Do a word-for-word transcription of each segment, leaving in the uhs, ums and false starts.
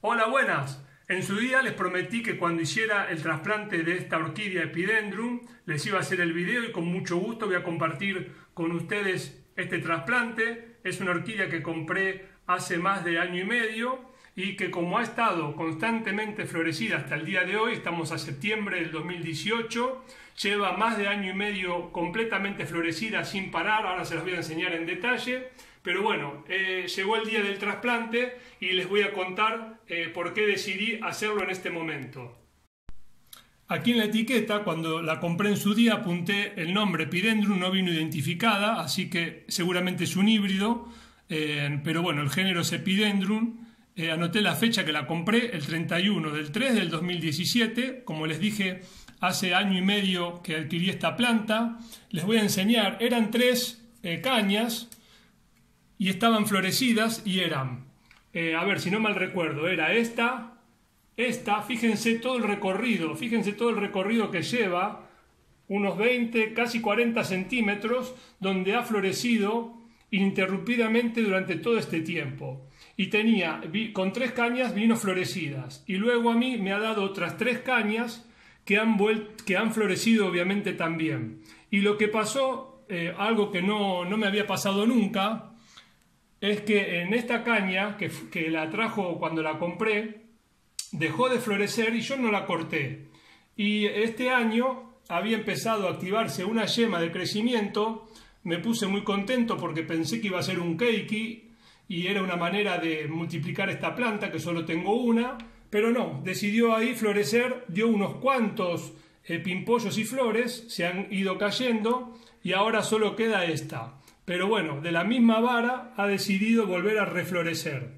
Hola, buenas. En su día les prometí que cuando hiciera el trasplante de esta orquídea Epidendrum les iba a hacer el video y con mucho gusto voy a compartir con ustedes este trasplante. Es una orquídea que compré hace más de año y medio y que, como ha estado constantemente florecida hasta el día de hoy, estamos a septiembre del dos mil dieciocho, lleva más de año y medio completamente florecida sin parar. Ahora se las voy a enseñar en detalle. Pero bueno, eh, llegó el día del trasplante y les voy a contar eh, por qué decidí hacerlo en este momento. Aquí en la etiqueta, cuando la compré en su día, apunté el nombre Epidendrum, no vino identificada, así que seguramente es un híbrido, eh, pero bueno, el género es Epidendrum. Eh, anoté la fecha que la compré, el treinta y uno del tres del dos mil diecisiete, como les dije, hace año y medio que adquirí esta planta. Les voy a enseñar, eran tres eh, cañas, y estaban florecidas y eran, eh, a ver si no mal recuerdo, era esta, esta, fíjense todo el recorrido, fíjense todo el recorrido que lleva, unos veinte, casi cuarenta centímetros, donde ha florecido ininterrumpidamente durante todo este tiempo. Y tenía, con tres cañas vino florecidas, y luego a mí me ha dado otras tres cañas que han, que han florecido obviamente también. Y lo que pasó, eh, algo que no, no me había pasado nunca, es que en esta caña, que, que la trajo cuando la compré, dejó de florecer y yo no la corté. Y este año había empezado a activarse una yema de crecimiento, me puse muy contento porque pensé que iba a ser un keiki y era una manera de multiplicar esta planta, que solo tengo una, pero no, decidió ahí florecer, dio unos cuantos eh, pimpollos y flores, se han ido cayendo y ahora solo queda esta. Pero bueno, de la misma vara ha decidido volver a reflorecer.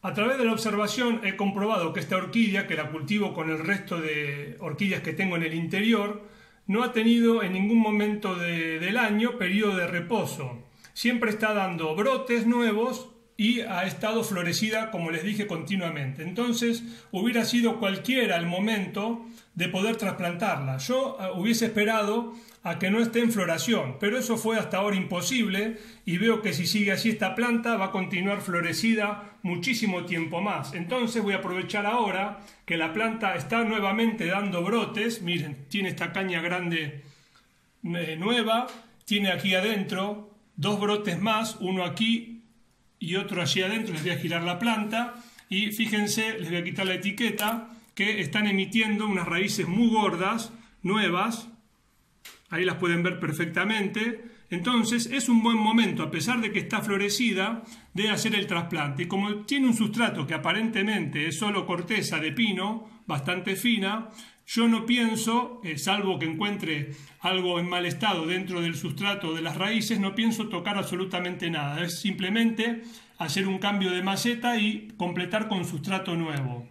A través de la observación he comprobado que esta orquídea, que la cultivo con el resto de orquídeas que tengo en el interior, no ha tenido en ningún momento de, del año periodo de reposo. Siempre está dando brotes nuevos y ha estado florecida, como les dije, continuamente. Entonces, hubiera sido cualquiera el momento de poder trasplantarla. Yo eh, hubiese esperado a que no esté en floración, pero eso fue hasta ahora imposible y veo que si sigue así esta planta va a continuar florecida muchísimo tiempo más. Entonces voy a aprovechar ahora que la planta está nuevamente dando brotes. Miren, tiene esta caña grande eh, nueva, tiene aquí adentro dos brotes más, uno aquí y otro allí adentro. Les voy a girar la planta y fíjense, les voy a quitar la etiqueta, que están emitiendo unas raíces muy gordas, nuevas. Ahí las pueden ver perfectamente. Entonces es un buen momento, a pesar de que está florecida, de hacer el trasplante. Y como tiene un sustrato que aparentemente es solo corteza de pino, bastante fina, yo no pienso, eh, salvo que encuentre algo en mal estado dentro del sustrato de las raíces, no pienso tocar absolutamente nada. Es simplemente hacer un cambio de maceta y completar con sustrato nuevo.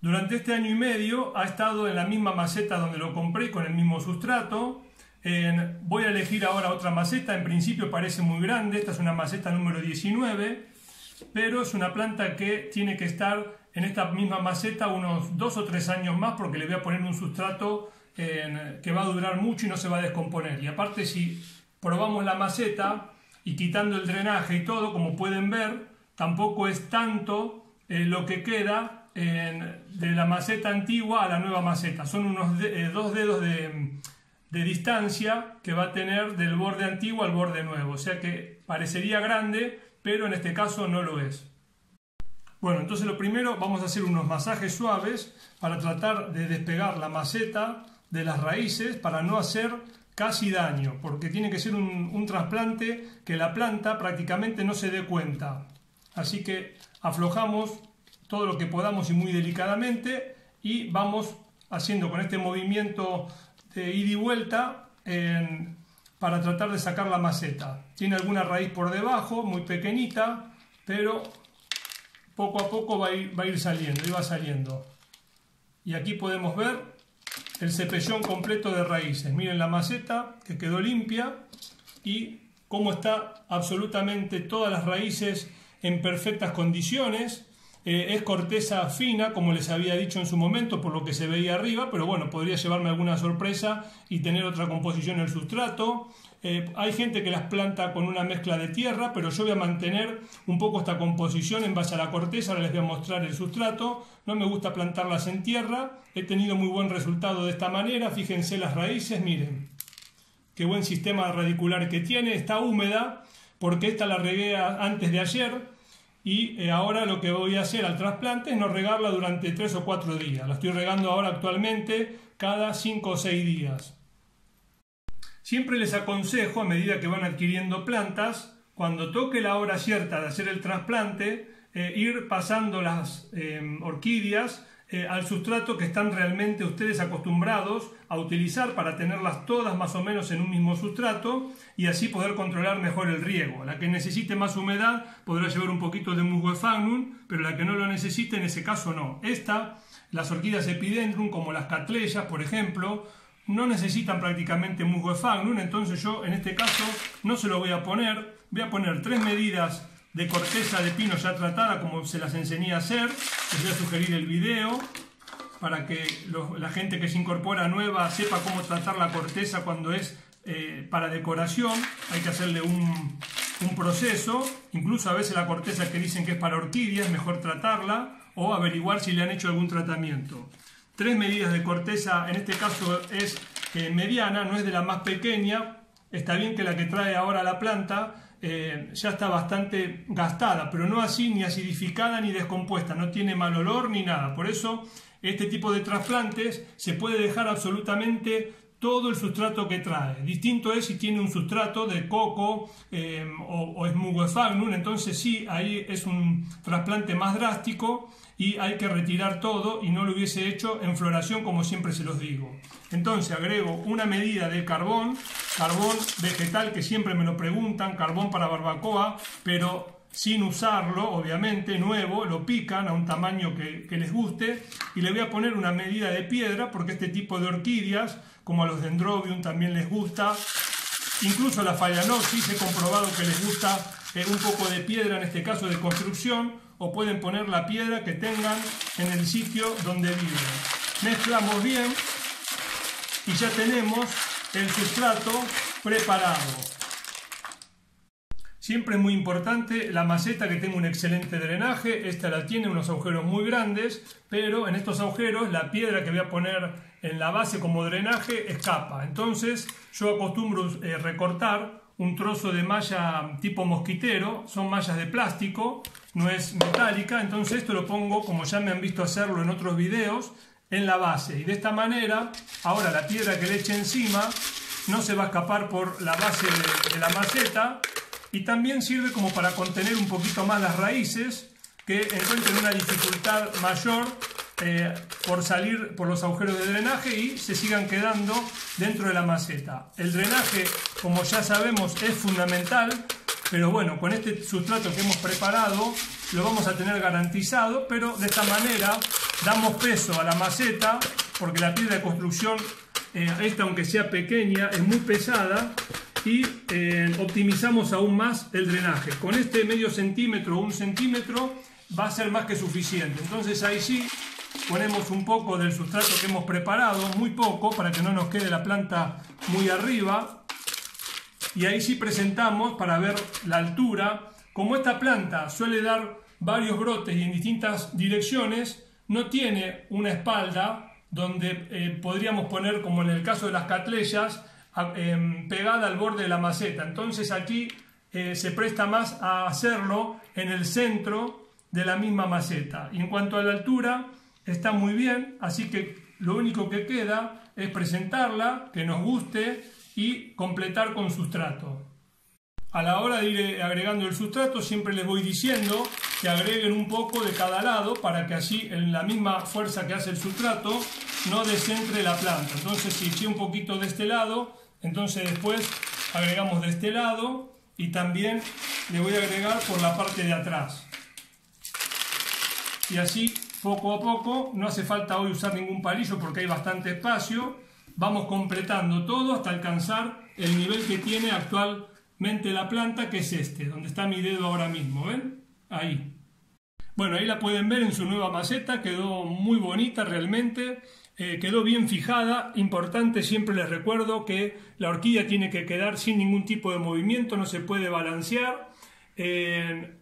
Durante este año y medio ha estado en la misma maceta donde lo compré, con el mismo sustrato. Eh, voy a elegir ahora otra maceta, en principio parece muy grande, esta es una maceta número diecinueve, pero es una planta que tiene que estar en esta misma maceta unos dos o tres años más, porque le voy a poner un sustrato eh, que va a durar mucho y no se va a descomponer. Y aparte, si probamos la maceta y quitando el drenaje y todo, como pueden ver, tampoco es tanto eh, lo que queda En, de la maceta antigua a la nueva maceta. Son unos de, eh, dos dedos de, de distancia que va a tener del borde antiguo al borde nuevo, o sea que parecería grande, pero en este caso no lo es. Bueno, entonces lo primero vamos a hacer unos masajes suaves para tratar de despegar la maceta de las raíces para no hacer casi daño, porque tiene que ser un, un trasplante que la planta prácticamente no se dé cuenta. Así que aflojamos todo lo que podamos y muy delicadamente, y vamos haciendo con este movimiento de ida y vuelta en, para tratar de sacar la maceta. Tiene alguna raíz por debajo, muy pequeñita, pero poco a poco va a ir, va a ir saliendo, y va saliendo. Y aquí podemos ver el cepellón completo de raíces. Miren la maceta que quedó limpia y cómo está absolutamente todas las raíces en perfectas condiciones. Eh, es corteza fina, como les había dicho en su momento, por lo que se veía arriba, pero bueno, podría llevarme alguna sorpresa y tener otra composición en el sustrato. Eh, hay gente que las planta con una mezcla de tierra, pero yo voy a mantener un poco esta composición en base a la corteza. Ahora les voy a mostrar el sustrato. No me gusta plantarlas en tierra. He tenido muy buen resultado de esta manera. Fíjense las raíces, miren. Qué buen sistema radicular que tiene. Está húmeda porque esta la regué antes de ayer. Y eh, ahora lo que voy a hacer al trasplante es no regarla durante tres o cuatro días. La estoy regando ahora actualmente cada cinco o seis días. Siempre les aconsejo, a medida que van adquiriendo plantas, cuando toque la hora cierta de hacer el trasplante, eh, ir pasando las eh, orquídeas eh, al sustrato que están realmente ustedes acostumbrados a utilizar para tenerlas todas más o menos en un mismo sustrato y así poder controlar mejor el riego. La que necesite más humedad podrá llevar un poquito de musgo sphagnum, pero la que no lo necesite en ese caso no. Esta, las orquídeas Epidendrum como las Cattleyas, por ejemplo, no necesitan prácticamente musgo sphagnum, entonces yo en este caso no se lo voy a poner. Voy a poner tres medidas de corteza de pino ya tratada, como se las enseñé a hacer. Les voy a sugerir el video para que lo, la gente que se incorpora nueva sepa cómo tratar la corteza cuando es eh, para decoración. Hay que hacerle un, un proceso, incluso a veces la corteza que dicen que es para orquídeas, mejor tratarla o averiguar si le han hecho algún tratamiento. Tres medidas de corteza, en este caso es eh, mediana, no es de la más pequeña. Está bien que la que trae ahora la planta eh, ya está bastante gastada, pero no así ni acidificada ni descompuesta, no tiene mal olor ni nada. Por eso este tipo de trasplantes se puede dejar absolutamente todo el sustrato que trae. Distinto es si tiene un sustrato de coco eh, o, o es musgo sphagnum, entonces sí, ahí es un trasplante más drástico y hay que retirar todo y no lo hubiese hecho en floración, como siempre se los digo. Entonces agrego una medida de carbón, carbón vegetal que siempre me lo preguntan, carbón para barbacoa, pero sin usarlo, obviamente, nuevo, lo pican a un tamaño que, que les guste, y le voy a poner una medida de piedra porque este tipo de orquídeas, como a los Dendrobium, también les gusta, incluso a la phalaenopsis he comprobado que les gusta eh, un poco de piedra, en este caso de construcción, o pueden poner la piedra que tengan en el sitio donde viven. Mezclamos bien y ya tenemos el sustrato preparado. Siempre es muy importante la maceta que tenga un excelente drenaje. Esta la tiene, unos agujeros muy grandes, pero en estos agujeros la piedra que voy a poner en la base como drenaje escapa. Entonces yo acostumbro eh, recortar un trozo de malla tipo mosquitero, son mallas de plástico, no es metálica, entonces esto lo pongo, como ya me han visto hacerlo en otros videos, en la base. Y de esta manera, ahora la piedra que le eche encima no se va a escapar por la base de, de la maceta. Y también sirve como para contener un poquito más las raíces que encuentren una dificultad mayor eh, por salir por los agujeros de drenaje y se sigan quedando dentro de la maceta. El drenaje, como ya sabemos, es fundamental, pero bueno, con este sustrato que hemos preparado lo vamos a tener garantizado, pero de esta manera damos peso a la maceta porque la piedra de construcción, eh, esta aunque sea pequeña, es muy pesada, y eh, optimizamos aún más el drenaje. Con este medio centímetro o un centímetro va a ser más que suficiente. Entonces ahí sí ponemos un poco del sustrato que hemos preparado, muy poco, para que no nos quede la planta muy arriba. Y ahí sí presentamos para ver la altura. Como esta planta suele dar varios brotes y en distintas direcciones, no tiene una espalda donde eh, podríamos poner, como en el caso de las Cattleyas, pegada al borde de la maceta. Entonces aquí eh, se presta más a hacerlo en el centro de la misma maceta. Y en cuanto a la altura, está muy bien, así que lo único que queda es presentarla, que nos guste, y completar con sustrato. A la hora de ir agregando el sustrato, siempre les voy diciendo que agreguen un poco de cada lado para que así, en la misma fuerza que hace el sustrato, no descentre la planta. Entonces si eché un poquito de este lado, entonces después agregamos de este lado, y también le voy a agregar por la parte de atrás. Y así, poco a poco, no hace falta hoy usar ningún palillo porque hay bastante espacio. Vamos completando todo hasta alcanzar el nivel que tiene actualmente la planta, que es este, donde está mi dedo ahora mismo, ¿ven? Ahí. Bueno, ahí la pueden ver en su nueva maceta, quedó muy bonita realmente. eh, quedó bien fijada. Importante, siempre les recuerdo que la orquídea tiene que quedar sin ningún tipo de movimiento, no se puede balancear. Eh,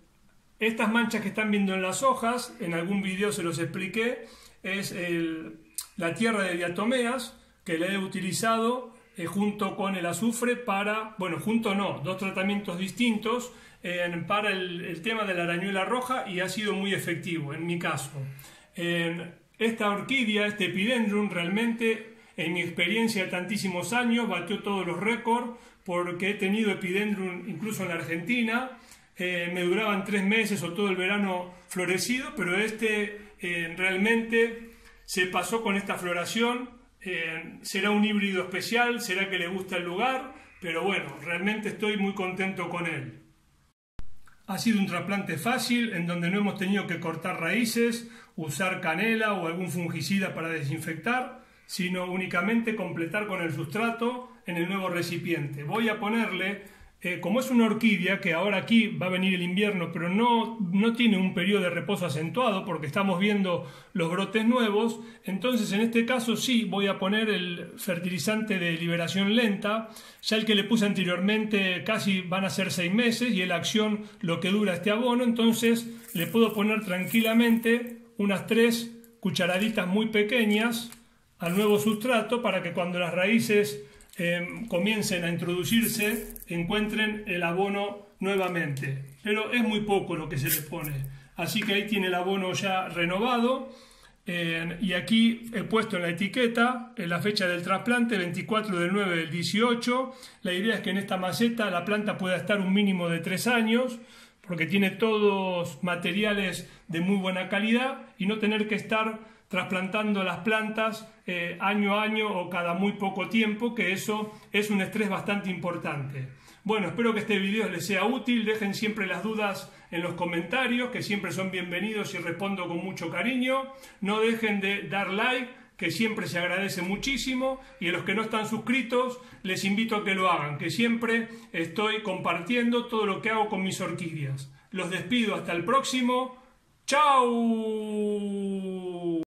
estas manchas que están viendo en las hojas, en algún video se los expliqué, es el, la tierra de diatomeas que la he utilizado eh, junto con el azufre para, bueno, junto no, dos tratamientos distintos eh, para el, el tema de la arañuela roja, y ha sido muy efectivo en mi caso. Eh, esta orquídea, este epidendrum, realmente en mi experiencia de tantísimos años batió todos los récords, porque he tenido epidendrum incluso en la Argentina. Eh, me duraban tres meses o todo el verano florecido, pero este eh, realmente se pasó con esta floración. Eh, será un híbrido especial, será que le gusta el lugar, pero bueno, realmente estoy muy contento con él. Ha sido un trasplante fácil, en donde no hemos tenido que cortar raíces, usar canela o algún fungicida para desinfectar, sino únicamente completar con el sustrato en el nuevo recipiente. Voy a ponerle... Eh, como es una orquídea que ahora aquí va a venir el invierno, pero no, no tiene un periodo de reposo acentuado porque estamos viendo los brotes nuevos, entonces en este caso sí voy a poner el fertilizante de liberación lenta. Ya el que le puse anteriormente casi van a ser seis meses y es la acción lo que dura este abono, entonces le puedo poner tranquilamente unas tres cucharaditas muy pequeñas al nuevo sustrato para que cuando las raíces Eh, comiencen a introducirse encuentren el abono nuevamente, pero es muy poco lo que se le pone, así que ahí tiene el abono ya renovado. Eh, y aquí he puesto en la etiqueta en la fecha del trasplante, veinticuatro del nueve del dieciocho. La idea es que en esta maceta la planta pueda estar un mínimo de tres años, porque tiene todos materiales de muy buena calidad y no tener que estar trasplantando las plantas eh, año a año o cada muy poco tiempo, que eso es un estrés bastante importante. Bueno, espero que este video les sea útil. Dejen siempre las dudas en los comentarios, que siempre son bienvenidos y respondo con mucho cariño. No dejen de dar like, que siempre se agradece muchísimo, y a los que no están suscritos les invito a que lo hagan, que siempre estoy compartiendo todo lo que hago con mis orquídeas. Los despido, hasta el próximo. ¡Chao!